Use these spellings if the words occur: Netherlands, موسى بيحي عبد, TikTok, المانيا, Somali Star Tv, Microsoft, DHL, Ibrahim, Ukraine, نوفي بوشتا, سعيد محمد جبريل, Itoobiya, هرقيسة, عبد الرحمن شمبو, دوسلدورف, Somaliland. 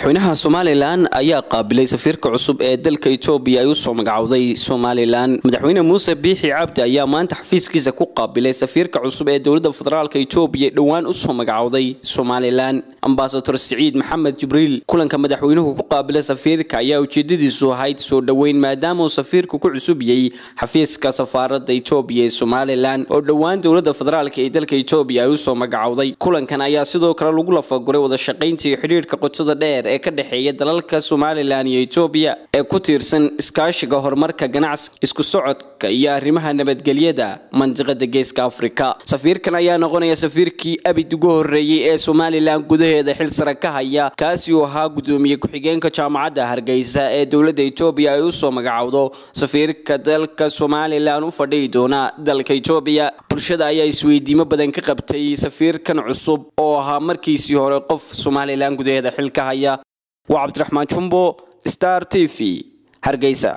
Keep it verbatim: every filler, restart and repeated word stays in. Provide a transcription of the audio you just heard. مدحوينها Somaliland أيا قابلي سفيرك عصب أدل كيتوبيا يوسوم قعودي Somaliland مدحوينه موسى بيحي عبد أيا ما تحفيز كذا قابلي سفيرك عصب أدل الفدرال كيتوبيا دوان أسهم قعودي Somaliland أمباسطر سعيد محمد جبريل كلن كمدحوينه قابلي سفيرك أيا وجديد سوهايت سودوين ما دام سفيرك كعصبي حفيز كسفارة ديتوبيا Somaliland أو دوان دولة الفدرال كيدل كيتوبيا يوسوم قعودي كلن كان أيا سيدو كرالوجلا فجري وذا شقين تحرير كقطة دير أكده حياة دلالك Somaliland إثيوبيا كتير سن إسكاش جهر مركز جناس إسكو سعد كيا رمها نبت جليدا منطقة جيس كأفريقيا سفير كنا يا نغني يا سفير كي أبي تجهر رئي Somaliland جده ده حل سركها يا كاسيو ها جدوم يكحجين كشام عدا هرجيزة دولة إثيوبيا يوسو مجعوده سفير كدلالك Somaliland وفدي دونا دلالك إثيوبيا برشد أي السويد ما بدن كقبتي سفير كان عصب أو ها مركز يهر قف Somaliland جده ده حل كهيا وعبد الرحمن شمبو ستار تي في هرقيسة.